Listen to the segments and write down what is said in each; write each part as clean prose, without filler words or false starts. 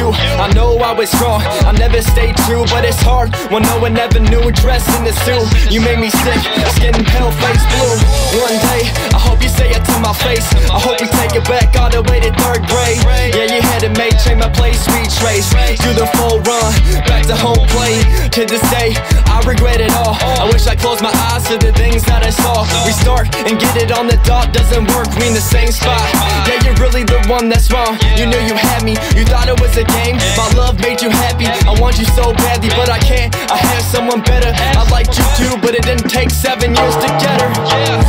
you. I know I was wrong, I never stayed true, but it's hard when no one ever knew. Dressed in a suit, you made me sick, skin pale, face blue. One day, I hope you say it to my face. I hope we take it back all the way to 3rd grade. Yeah, you had it made, change my play, sweet trace. Do the full run, back to home plate. To this day, I regret it all. I wish I closed my eyes to the things that I saw. We start and get it on the dot, doesn't work, we in the same spot. Yeah, you're really the one that's wrong. You knew you had me, you thought it was a game. My love made you happy, I want you so badly, but I can't, I have someone better. I liked you too, but it didn't take 7 years to get her. Yeah.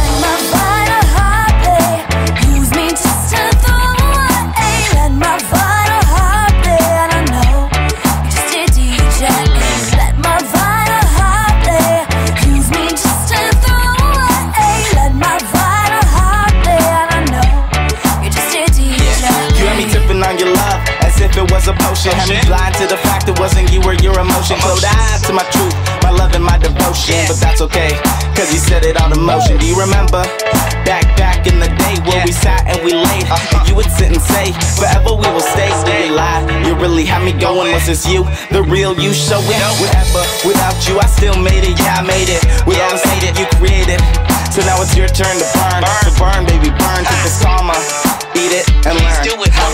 A potion, had me blind to the fact it wasn't you or your emotion. Closed eyes to my truth, my love and my devotion. But that's okay, cause you said it on emotion. Do you remember, back in the day where we sat and we laid, and you would sit and say, forever we will stay. Did we lie? You really had me going. Was this you, the real you showing? Whatever, without you I still made it. Yeah, I made it, we all made it. You created, so now it's your turn to burn. So burn, baby, burn, take the karma, eat it and learn.